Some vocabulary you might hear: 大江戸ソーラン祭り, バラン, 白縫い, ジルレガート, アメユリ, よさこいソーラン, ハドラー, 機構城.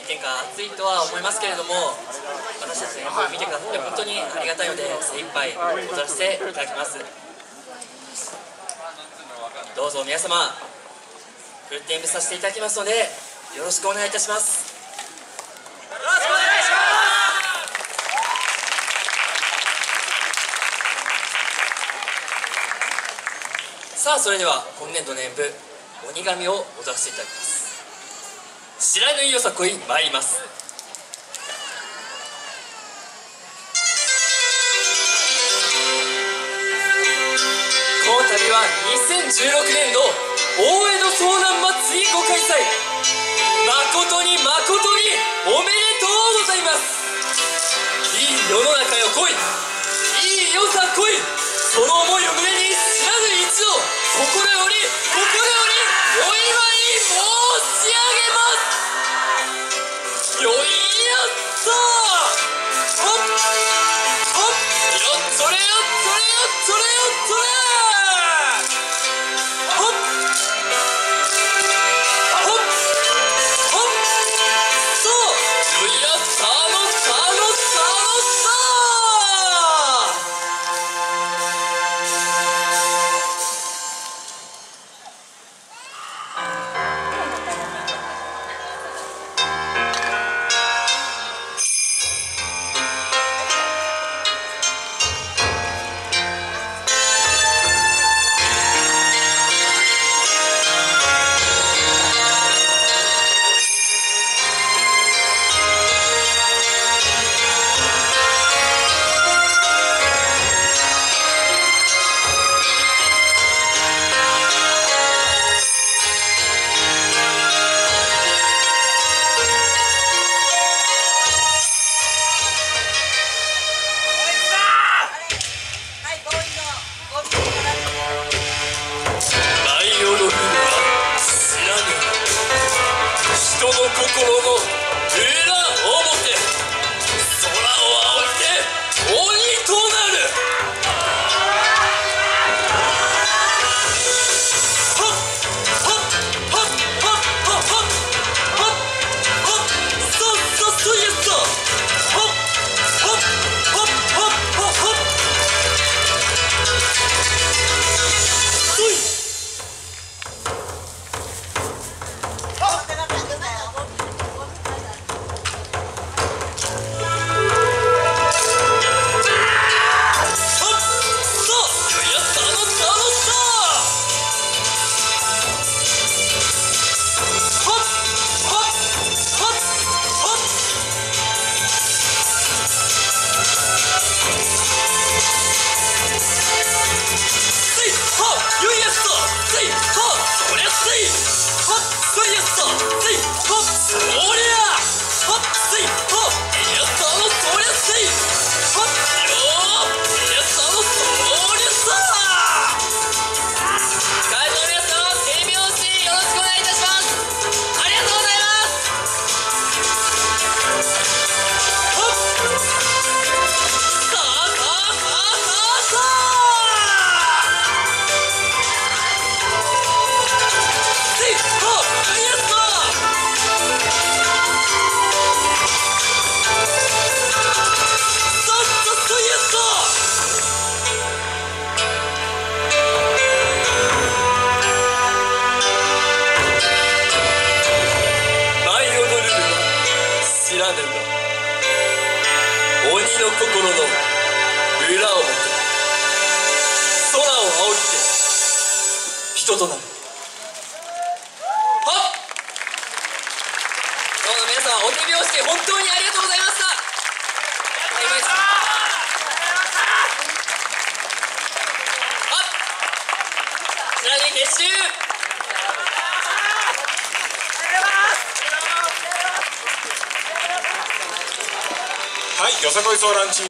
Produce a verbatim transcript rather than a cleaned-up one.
炎天下暑いとは思いますけれども、私たちの見てくださって本当にありがたいので、精一杯踊らせていただきます。どうぞ皆様、フルテンブさせていただきますので、よろしくお願いいたします。よろしくお願いします。さあ、それでは今年度の演舞「鬼神」を踊らせていただきます。白縫いよさこい参ります。この度はにせんじゅうろくねん度大江戸遭難祭りご開催、誠に誠におめでとうございます。いい世の中よ来い、いいよさこい、その思いを胸に白縫い心より心よりお祝い申し上げます。よいやったー、ほっほっよっそれよっそれよっそれよっそれ、心の裏表、空を仰いで鬼となる。はっはっはっはっはっはっはっそそそやそはっはっはっはっはっはっそい。心の裏表、空を仰いで鬼となる。人となる。はっ、どうも皆様、お手拍子本当にありがとうございました。ありがとうございました。あ、ちなみに結集。はい、よさこいソーランチーム。